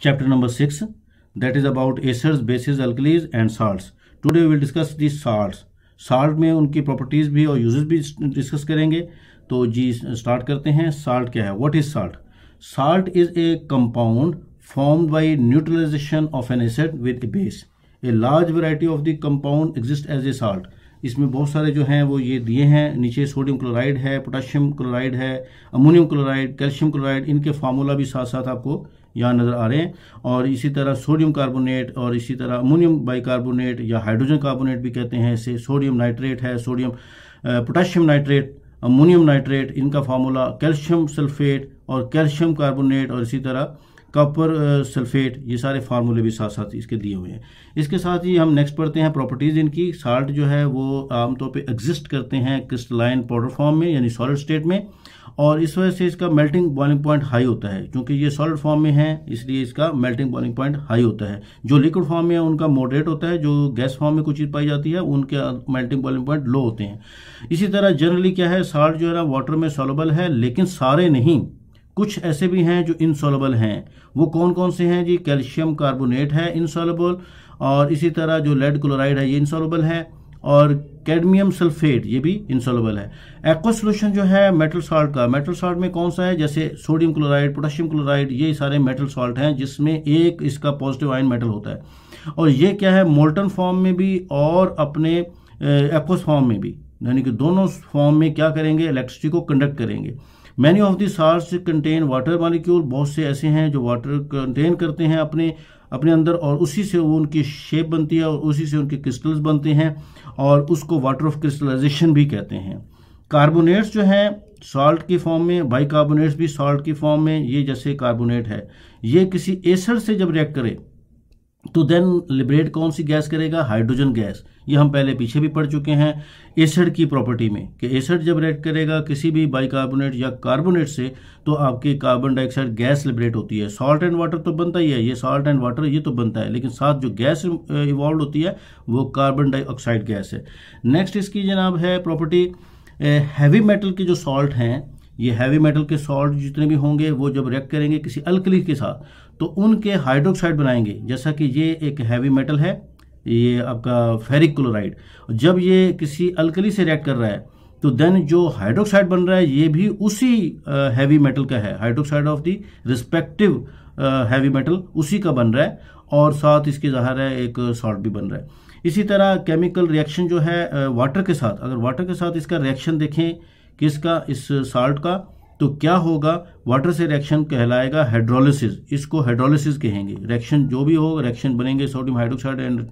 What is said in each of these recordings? chapter number 6, that is about acids, bases, alkalis and salts. Today we will discuss the salts. Salt में उनकी properties भी और uses भी discuss करेंगे. तो जी स्टार्ट करते हैं. साल्ट क्या है, what is salt? Salt is a compound formed by neutralization of an acid with a base. A large variety of the compound exist as a salt. इसमें बहुत सारे जो हैं वो ये दिए हैं नीचे. सोडियम क्लोराइड है, पोटाशियम क्लोराइड है, अमोनियम क्लोराइड, कैल्शियम क्लोराइड. इनके फार्मूला भी साथ साथ आपको यहाँ नज़र आ रहे हैं. और इसी तरह सोडियम कार्बोनेट और इसी तरह अमोनियम बाइकार्बोनेट या हाइड्रोजन कार्बोनेट भी कहते हैं इसे. सोडियम नाइट्रेट है, sodium potassium nitrate, ammonium nitrate. इनका फार्मूला कैल्शियम सल्फेट और कैल्शियम कार्बोनेट और इसी तरह कॉपर सल्फेट. ये सारे फार्मूले भी साथ साथ इसके दिए हुए हैं. इसके साथ ही हम नेक्स्ट पढ़ते हैं प्रॉपर्टीज़ इनकी. साल्ट जो है वो आमतौर पे एग्जिस्ट करते हैं क्रिस्टलाइन पाउडर फॉर्म में यानी सॉलिड स्टेट में, और इस वजह से इसका मेल्टिंग बॉइलिंग पॉइंट हाई होता है. क्योंकि ये सॉलिड फॉर्म में है इसलिए इसका मेल्टिंग बॉइलिंग पॉइंट हाई होता है. जो लिक्विड फॉर्म में है उनका मॉडरेट होता है. जो गैस फॉर्म में कुछ चीज़ पाई जाती है उनका मेल्टिंग बॉइलिंग पॉइंट लो होते हैं. इसी तरह जनरली क्या है, साल्ट जो है ना वाटर में सॉल्युबल है, लेकिन सारे नहीं, कुछ ऐसे भी हैं जो इनसॉल्युबल हैं. वो कौन कौन से हैं जी? कैल्शियम कार्बोनेट है इनसॉल्युबल, और इसी तरह जो लेड क्लोराइड है ये इनसॉल्युबल है, और कैडमियम सल्फेट ये भी इनसॉल्युबल है. एक्वा सॉल्यूशन जो है मेटल सॉल्ट का, मेटल सॉल्ट में कौन सा है? जैसे सोडियम क्लोराइड, पोटेशियम क्लोराइड, ये सारे मेटल सॉल्ट हैं जिसमें एक इसका पॉजिटिव आयन मेटल होता है. और ये क्या है, मोल्टन फॉर्म में भी और अपने एक्वस फॉर्म में भी, यानी कि दोनों फॉर्म में क्या करेंगे, इलेक्ट्रिसिटी को कंडक्ट करेंगे. Many of the salts contain water molecule. बहुत से ऐसे हैं जो वाटर कंटेन करते हैं अपने अंदर, और उसी से वो उनकी शेप बनती है और उसी से उनके क्रिस्टल्स बनते हैं, और उसको वाटर ऑफ क्रिस्टलाइजेशन भी कहते हैं. कार्बोनेट्स जो हैं सॉल्ट की फॉर्म में, बाइकार्बोनेट्स भी सॉल्ट की फॉर्म में. ये जैसे कार्बोनेट है, ये किसी एसिड से जब रिएक्ट करे तो देन लिबरेट कौन सी गैस करेगा? Hydrogen gas. ये हम पहले पीछे भी पढ़ चुके हैं एसिड की प्रॉपर्टी में कि एसिड जब रिएक्ट करेगा किसी भी बाइकार्बोनेट या कार्बोनेट से तो आपकी कार्बन डाइऑक्साइड गैस लिबरेट होती है. सॉल्ट एंड वाटर तो बनता ही है, ये सॉल्ट एंड वाटर ये तो बनता है, लेकिन साथ जो गैस इवॉल्व होती है वो कार्बन डाइऑक्साइड गैस है. नेक्स्ट इसकी जनाब है प्रॉपर्टी हैवी मेटल के जो सॉल्ट हैं, ये हैवी मेटल के सॉल्ट जितने भी होंगे वो जब रिएक्ट करेंगे किसी अल्कली के साथ तो उनके हाइड्रोक्साइड बनाएंगे. जैसा कि ये एक हैवी मेटल है, ये आपका फेरिक क्लोराइड. जब ये किसी अल्कली से रिएक्ट कर रहा है तो देन जो हाइड्रोक्साइड बन रहा है ये भी उसी हैवी मेटल का है. Hydroxide of the respective heavy metal उसी का बन रहा है, और साथ इसके ज़ाहिर है एक सॉल्ट भी बन रहा है. इसी तरह केमिकल रिएक्शन जो है वाटर के साथ, अगर वाटर के साथ इसका रिएक्शन देखें किसका, इस साल्ट का, तो क्या होगा? वाटर से रिएक्शन कहलाएगा हाइड्रोलिसिस. इसको हाइड्रोलिसिस कहेंगे. रिएक्शन जो भी हो, रिएक्शन बनेंगे sodium hydroxide and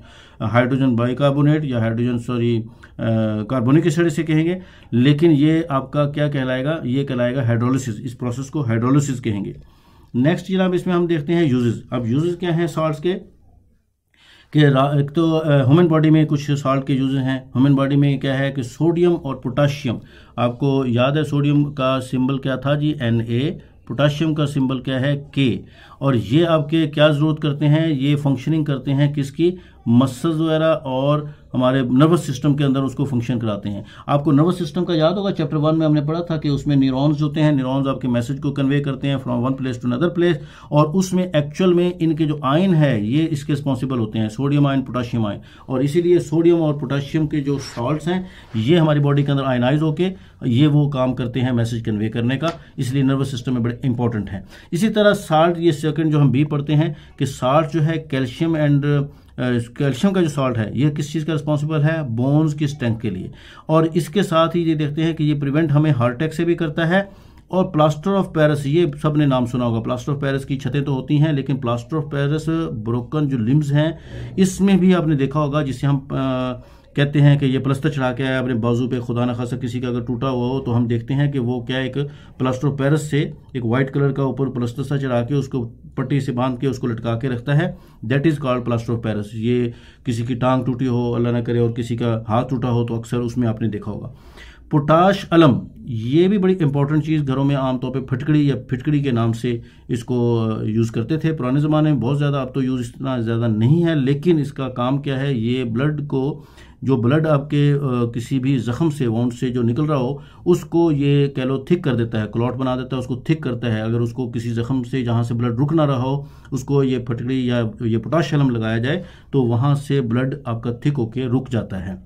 hydrogen bicarbonate या हाइड्रोजन कार्बोनिक एसिड से कहेंगे, लेकिन ये आपका क्या कहलाएगा, ये कहलाएगा हाइड्रोलिसिस. इस प्रोसेस को हाइड्रोलिसिस कहेंगे. नेक्स्ट जनाब इसमें हम देखते हैं यूजेस. अब यूजेस क्या हैं साल्ट के? एक तो ह्यूमन बॉडी में कुछ साल्ट के यूजेस हैं. ह्यूमन बॉडी में क्या है कि सोडियम और पोटाशियम, आपको याद है सोडियम का सिंबल क्या था जी, Na, पोटाशियम का सिंबल क्या है, K. और ये आपके क्या ज़रूरत करते हैं, ये फंक्शनिंग करते हैं किसकी, मसल्स वगैरह और हमारे नर्वस सिस्टम के अंदर उसको फंक्शन कराते हैं. आपको नर्वस सिस्टम का याद होगा, चैप्टर 1 में हमने पढ़ा था कि उसमें न्यूरॉन्स होते हैं. न्यूरॉन्स आपके मैसेज को कन्वे करते हैं from one place to another place, और उसमें एक्चुअल में इनके जो आयन है ये इसके रिस्पॉन्सिबल होते हैं, सोडियम आयन, पोटाशियम आयन. और इसीलिए सोडियम और पोटाशियम के जो सॉल्ट्स हैं ये हमारी बॉडी के अंदर आयनाइज होकर ये वो काम करते हैं मैसेज कन्वे करने का, इसलिए नर्वस सिस्टम में बड़े इंपॉर्टेंट है. इसी तरह साल्ट, ये सेकेंड जो हम बी पढ़ते हैं कि साल्ट जो है कैल्शियम एंड कैल्शियम का जो सॉल्ट है ये किस चीज़ का रिस्पॉन्सिबल है, बोन्स की स्ट्रेंथ के लिए. और इसके साथ ही ये देखते हैं कि ये प्रिवेंट हमें हार्ट अटैक से भी करता है. और प्लास्टर ऑफ पेरिस, ये सब ने नाम सुना होगा, प्लास्टर ऑफ पेरिस की छतें तो होती हैं, लेकिन प्लास्टर ऑफ पेरिस ब्रोकन जो लिम्स हैं इसमें भी आपने देखा होगा, जिसे हम कहते हैं कि ये प्लास्टर चढ़ा के आया अपने बाजू पे, खुदा न खासा किसी का अगर टूटा हुआ हो तो हम देखते हैं कि वो क्या एक प्लास्टर ऑफ पेरिस से एक वाइट कलर का ऊपर प्लास्टर सा चढ़ा के उसको पट्टी से बांध के उसको लटका के रखता है, that is called plaster of Paris. ये किसी की टांग टूटी हो अल्लाह ना करे और किसी का हाथ टूटा हो तो अक्सर उसमें आपने देखा होगा. पोटाश अलम, ये भी बड़ी इंपॉर्टेंट चीज़, घरों में आमतौर पे फिटकड़ी या फिटकड़ी के नाम से इसको यूज़ करते थे पुराने ज़माने में बहुत ज़्यादा. अब तो यूज़ इतना ज़्यादा नहीं है, लेकिन इसका काम क्या है, ये ब्लड को जो ब्लड आपके किसी भी जख्म से, वाउंड से जो निकल रहा हो, उसको ये कह लो थिक कर देता है, क्लॉट बना देता है, उसको थिक करता है। अगर उसको किसी जख्म से जहाँ से ब्लड रुक ना रहा हो, उसको ये फटकड़ी या ये पोटाश शलम लगाया जाए तो वहाँ से ब्लड आपका थिक होके रुक जाता है।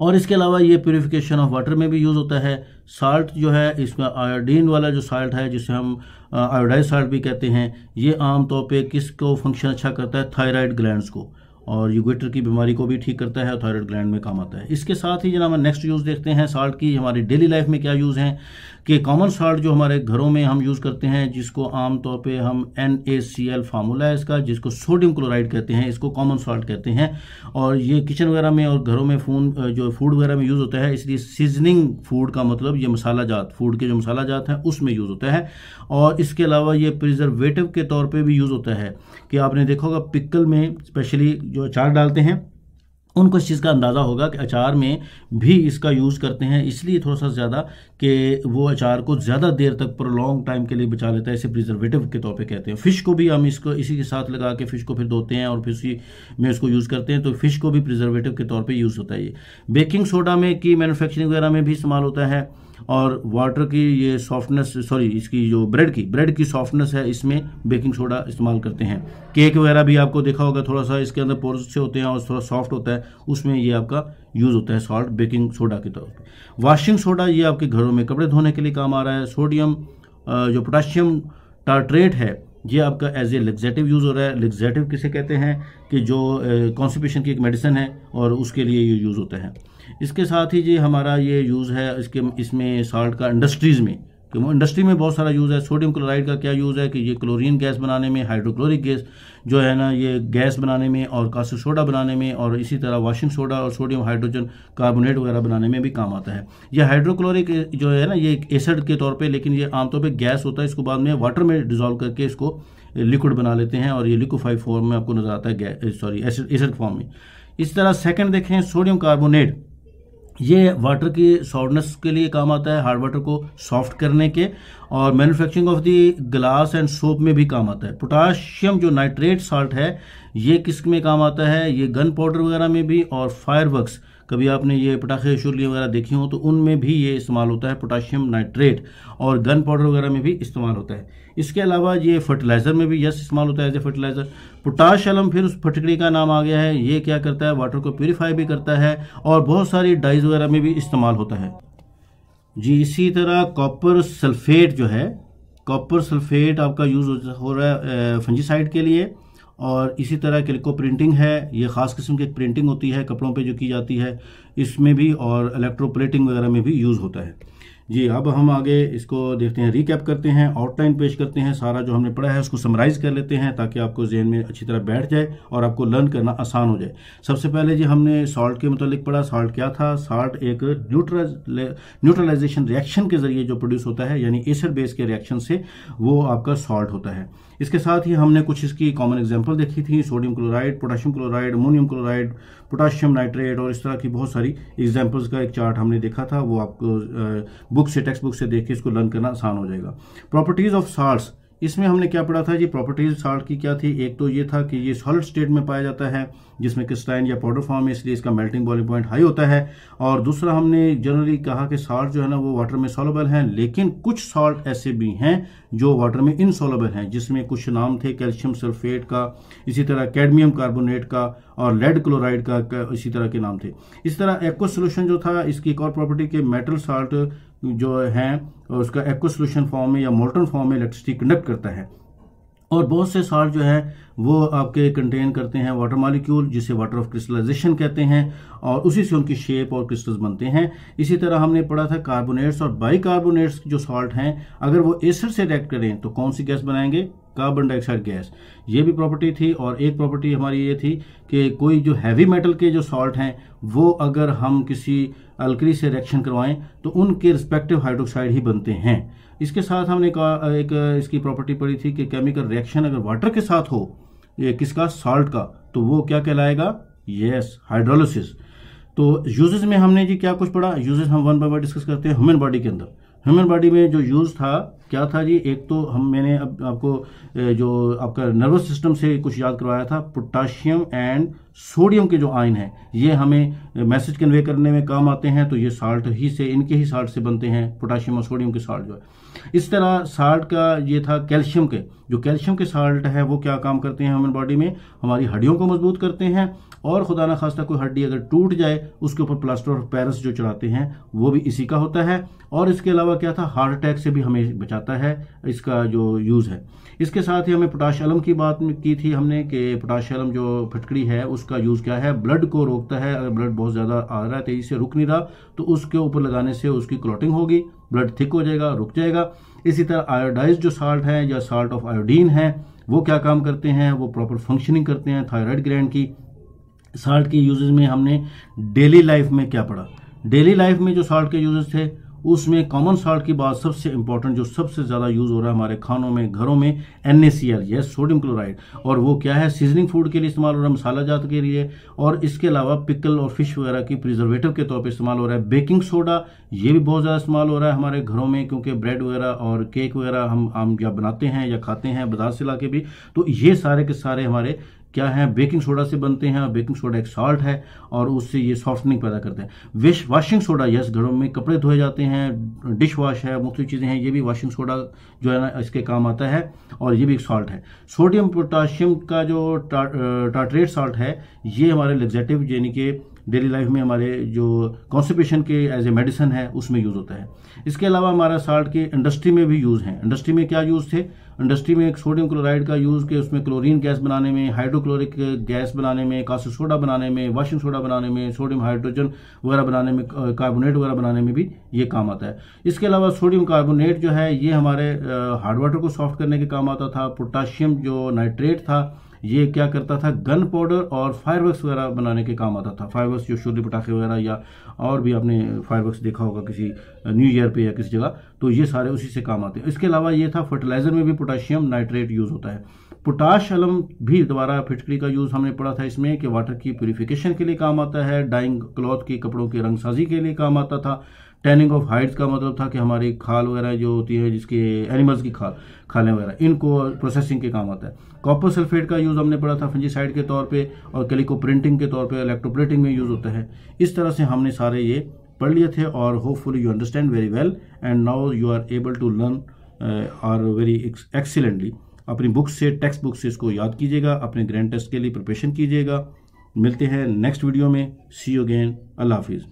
और इसके अलावा ये प्योरीफिकेशन ऑफ वाटर में भी यूज़ होता है। साल्ट जो है, इसमें आयोडीन वाला जो साल्ट है, जिसे हम आयोडाइज साल्ट भी कहते हैं, ये आमतौर पे किसको फंक्शन अच्छा करता है? थायराइड ग्लैंड्स को, और यूगेटर की बीमारी को भी ठीक करता है, थायराइड ग्लैंड में काम आता है। इसके साथ ही जनाब नेक्स्ट यूज़ देखते हैं साल्ट की हमारी डेली लाइफ में क्या यूज़ हैं कि कॉमन साल्ट जो हमारे घरों में हम यूज़ करते हैं, जिसको आमतौर पे हम NaCl फार्मूला है इसका, जिसको सोडियम क्लोराइड कहते हैं, इसको कॉमन साल्ट कहते हैं। और ये किचन वगैरह में और घरों में फूड वगैरह में यूज़ होता है, इसलिए सीजनिंग फूड का मतलब ये मसाला जात, फूड के जो मसाला जात हैं उसमें यूज़ होता है। और इसके अलावा ये प्रिजर्वेटिव के तौर पर भी यूज़ होता है कि आपने देखा होगा पिकल में स्पेशली जो अचार डालते हैं उनको इस चीज़ का अंदाज़ा होगा कि अचार में भी इसका यूज़ करते हैं, इसलिए थोड़ा सा ज़्यादा कि वो अचार को ज़्यादा देर तक पर लॉन्ग टाइम के लिए बचा लेता है, इसे प्रिजर्वेटिव के तौर पे कहते हैं। फ़िश को भी हम इसको इसी के साथ लगा के फ़िश को फिर धोते हैं और फिर उसी में उसको यूज़ करते हैं, तो फ़िश को भी प्रिजर्वेटिव के तौर पर यूज़ होता है। ये बेकिंग सोडा में की मैनुफेक्चरिंग वगैरह में भी इस्तेमाल होता है। और वाटर की ये सॉफ्टनेस, सॉरी इसकी जो ब्रेड की सॉफ्टनेस है, इसमें बेकिंग सोडा इस्तेमाल करते हैं। केक वगैरह भी आपको देखा होगा थोड़ा सा इसके अंदर पोर्स से होते हैं और थोड़ा सॉफ्ट होता है, उसमें ये आपका यूज़ होता है सॉल्ट बेकिंग सोडा के तौर पे। वाशिंग सोडा ये आपके घरों में कपड़े धोने के लिए काम आ रहा है। सोडियम जो पोटाशियम टार्ट्रेट है, ये आपका एज ए लग्जेटिव यूज़ हो रहा है। लग्जेटिव किसे कहते हैं कि जो कॉन्स्टिपेशन की एक मेडिसिन है और उसके लिए ये यूज़ होता है। इसके साथ ही जी हमारा ये यूज़ है इसमें साल्ट का इंडस्ट्रीज़ में, कि इंडस्ट्री में बहुत सारा यूज़ है। सोडियम क्लोराइड का क्या यूज़ है कि ये क्लोरीन गैस बनाने में, हाइड्रोक्लोरिक गैस जो है ना, ये गैस बनाने में और कास्टिक सोडा बनाने में, और इसी तरह वाशिंग सोडा और सोडियम हाइड्रोजन कार्बोनेट वगैरह बनाने में भी काम आता है। यह हाइड्रोक्लोरिक जो है ना, ये एक एसिड के तौर पे, लेकिन ये आमतौर पर गैस होता है, इसको बाद में वाटर में डिजोल्व करके इसको लिक्विड बना लेते हैं और ये लिक्विफाइड फॉर्म में आपको नजर आता है, सॉरी एसिड फॉर्म में। इस तरह सेकेंड देखें सोडियम कार्बोनेट, ये वाटर की सॉफ्टनेस के लिए काम आता है, हार्ड वाटर को सॉफ्ट करने के, और manufacturing of the glass and soap में भी काम आता है। पोटाशियम जो नाइट्रेट साल्ट है, ये किस में काम आता है? ये गन पाउडर वगैरह में भी, और फायरवर्क्स, कभी आपने ये पटाखे शूलियाँ वगैरह देखी हो तो उनमें भी ये इस्तेमाल होता है, पोटाशियम नाइट्रेट, और गन पाउडर वगैरह में भी इस्तेमाल होता है। इसके अलावा ये फर्टिलाइज़र में भी इस्तेमाल होता है एज ए फर्टिलाइज़र। पोटाश शलम फिर उस फटकड़ी का नाम आ गया है, ये क्या करता है? वाटर को प्योरीफाई भी करता है और बहुत सारी डाइज वगैरह में भी इस्तेमाल होता है जी। इसी तरह कॉपर सल्फेट जो है, कॉपर सल्फेट आपका यूज़ हो रहा है फंजीसाइड के लिए। और इसी तरह कैल्को प्रिंटिंग है, ये ख़ास किस्म की प्रिंटिंग होती है कपड़ों पे जो की जाती है, इसमें भी, और इलेक्ट्रोप्लेटिंग वगैरह में भी यूज़ होता है जी। अब हम आगे इसको देखते हैं, रिकैप करते हैं, आउटलाइन पेश करते हैं, सारा जो हमने पढ़ा है उसको समराइज कर लेते हैं ताकि आपको जहन में अच्छी तरह बैठ जाए और आपको लर्न करना आसान हो जाए। सबसे पहले जी हमने साल्ट के मतलब पढ़ा, साल्ट क्या था? साल्ट एक न्यूट्रलाइजेशन रिएक्शन के जरिए जो प्रोड्यूस होता है, यानी एसिड बेस के रिएक्शन से, वो आपका साल्ट होता है। इसके साथ ही हमने कुछ इसकी कॉमन एग्जाम्पल देखी थी, sodium chloride, potassium chloride, ammonium chloride, potassium nitrate, और इस तरह की बहुत सारी एग्जाम्पल्स का एक चार्ट हमने देखा था। वो आपको बुक से, टेक्स्ट बुक से देख के इसको लर्न करना आसान हो जाएगा। प्रॉपर्टीज़ ऑफ साल्ट्स, इसमें हमने क्या पढ़ा था? ये प्रॉपर्टीज़ साल्ट की क्या थी? एक तो ये था कि ये सॉलिड स्टेट में पाया जाता है जिसमें क्रिस्टाइन या पाउडर फॉर्म है, इसलिए इसका मेल्टिंग बॉइलिंग पॉइंट हाई होता है। और दूसरा हमने जनरली कहा कि साल्ट जो है ना वो वाटर में सॉल्युबल हैं, लेकिन कुछ साल्ट ऐसे भी हैं जो वाटर में इनसॉल्युबल हैं, जिसमें कुछ नाम थे कैल्शियम सल्फेट का, इसी तरह कैडमियम कार्बोनेट का, और लेड क्लोराइड का, इसी तरह के नाम थे। इस तरह एक्वा सोल्यूशन जो था, इसकी एक और प्रॉपर्टी के मेटल साल्ट जो हैं उसका एक्वा सोल्यूशन फॉर्म में या मोल्टन फॉर्म में इलेक्ट्रिसिटी कंडक्ट करता है। और बहुत से साल्ट जो है वो आपके कंटेन करते हैं वाटर मॉलिक्यूल, जिसे वाटर ऑफ क्रिस्टलाइजेशन कहते हैं, और उसी से उनकी शेप और क्रिस्टल्स बनते हैं। इसी तरह हमने पढ़ा था कार्बोनेट्स और बाइकार्बोनेट्स जो साल्ट हैं, अगर वो एसिड से रिएक्ट करें तो कौन सी गैस बनाएंगे? Carbon dioxide gas. ये भी प्रॉपर्टी थी। और एक प्रॉपर्टी हमारी ये थी कि कोई जो हैवी मेटल के जो सॉल्ट हैं वो अगर हम किसी अल्कली से रिएक्शन करवाएं तो उनके रिस्पेक्टिव हाइड्रोक्साइड ही बनते हैं। इसके साथ हमने कहा एक इसकी प्रॉपर्टी पढ़ी थी कि केमिकल रिएक्शन अगर वाटर के साथ हो, ये किसका? सॉल्ट का, तो वो क्या कहलाएगा? Yes, hydrolysis. तो यूजेस में हमने जी क्या कुछ पढ़ा? यूजेस हम वन बाय वन डिस्कस करते हैं। ह्यूमन बॉडी के अंदर, ह्यूमन बॉडी में जो यूज़ था क्या था जी, एक तो मैंने अब आपको जो आपका नर्वस सिस्टम से कुछ याद करवाया था, पोटाशियम एंड सोडियम के जो आयन हैं ये हमें मैसेज कन्वे करने में काम आते हैं, तो ये साल्ट ही से, इनके ही साल्ट से बनते हैं, पोटाशियम और सोडियम के साल्ट जो है। इस तरह साल्ट का ये था कैल्शियम के, जो कैल्शियम के साल्ट है वो क्या काम करते हैं ह्यूमन बॉडी में, हमारी हड्डियों को मजबूत करते हैं, और खुदा ना खास्ता कोई हड्डी अगर टूट जाए उसके ऊपर प्लास्टर ऑफ पेरिस जो चढ़ाते हैं वो भी इसी का होता है। और इसके अलावा क्या था, हार्ट अटैक से भी हमें बचाता है इसका जो यूज़ है। इसके साथ ही हमें पोटाश अलम की बात की थी हमने कि पोटाश अलम जो फटकड़ी है उसका यूज़ क्या है, ब्लड को रोकता है, अगर ब्लड बहुत ज़्यादा आ रहा है तेज़ी से रुक नहीं रहा तो उसके ऊपर लगाने से उसकी क्लॉटिंग होगी, ब्लड थिक हो जाएगा, रुक जाएगा। इसी तरह आयोडाइज जो साल्ट है या साल्ट ऑफ आयोडीन है वो क्या काम करते हैं, वो प्रॉपर फंक्शनिंग करते हैं थायराइड ग्लैंड की। साल्ट के यूजेस में हमने डेली लाइफ में क्या पढ़ा, डेली लाइफ में जो साल्ट के यूजेस थे उसमें कॉमन साल्ट की बात सबसे इंपॉर्टेंट, जो सबसे ज़्यादा यूज़ हो रहा है हमारे खानों में, घरों में, NaCl या सोडियम क्लोराइड, और वो क्या है सीजनिंग फूड के लिए इस्तेमाल हो रहा है, मसाला जात के लिए, और इसके अलावा पिकल और फिश वगैरह की प्रिजर्वेटिव के तौर पे इस्तेमाल हो रहा है। बेकिंग सोडा ये भी बहुत ज़्यादा इस्तेमाल हो रहा है हमारे घरों में, क्योंकि ब्रेड वगैरह और केक वगैरह हम आम या बनाते हैं या खाते हैं बाजार से ला के भी, तो ये सारे के सारे हमारे क्या है बेकिंग सोडा से बनते हैं, और बेकिंग सोडा एक साल्ट है और उससे ये सॉफ्टनिंग पैदा करते हैं। विश वाशिंग सोडा, यस घरों में कपड़े धोए जाते हैं, डिश वॉश है, मुख्तलिफ चीज़ें हैं, ये भी वाशिंग सोडा जो है ना इसके काम आता है, और ये भी एक साल्ट है। सोडियम पोटाशियम का जो टार्टरेट साल्ट है ये हमारे लग्जेटिव यानी कि डेली लाइफ में हमारे जो कॉन्स्टिपेशन के एज ए मेडिसिन है उसमें यूज़ होता है। इसके अलावा हमारा साल्ट के इंडस्ट्री में भी यूज़ हैं। इंडस्ट्री में क्या यूज़ थे, इंडस्ट्री में एक सोडियम क्लोराइड का यूज़ के उसमें क्लोरीन गैस बनाने में, हाइड्रोक्लोरिक गैस बनाने में, कास्टिक सोडा बनाने में, वाशिंग सोडा बनाने में, सोडियम हाइड्रोजन वगैरह बनाने में, कार्बोनेट वगैरह बनाने में भी ये काम आता है। इसके अलावा सोडियम कार्बोनेट जो है ये हमारे हार्ड वाटर को सॉफ्ट करने के काम आता था। पोटाशियम जो नाइट्रेट था ये क्या करता था, गन पाउडर और फायरवर्क्स वगैरह बनाने के काम आता था। फायरवर्क्स जो शोले पटाखे वगैरह या और भी आपने फायरवर्क्स देखा होगा किसी न्यू ईयर पे या किसी जगह, तो ये सारे उसी से काम आते हैं। इसके अलावा ये था फर्टिलाइज़र में भी पोटाशियम नाइट्रेट यूज़ होता है। पोटाश अलम भी दोबारा फिटकरी का यूज़ हमने पढ़ा था इसमें कि वाटर की प्योरीफिकेशन के लिए काम आता है, डाइंग क्लॉथ के कपड़ों की रंगसाजी के लिए काम आता था। टैनिंग ऑफ हाइड्स का मतलब था कि हमारी खाल वगैरह जो होती है, जिसके एनिमल्स की खालें वगैरह, इनको प्रोसेसिंग के काम आता है। कॉपर सल्फेट का यूज़ हमने पढ़ा था फंजीसाइड के तौर पे, और कैलिको प्रिंटिंग के तौर पे इलेक्ट्रोप्लेटिंग में यूज़ होता है। इस तरह से हमने सारे ये पढ़ लिए थे, और hopefully you understand very well and now you are able to learn और वेरी एक्सीलेंटली। अपनी बुक से, टेक्स्ट बुक से इसको याद कीजिएगा, अपने ग्रैंड टेस्ट के लिए प्रिपरेशन कीजिएगा। मिलते हैं नेक्स्ट वीडियो में। सी यू अगेन, अल्लाह हाफिज़।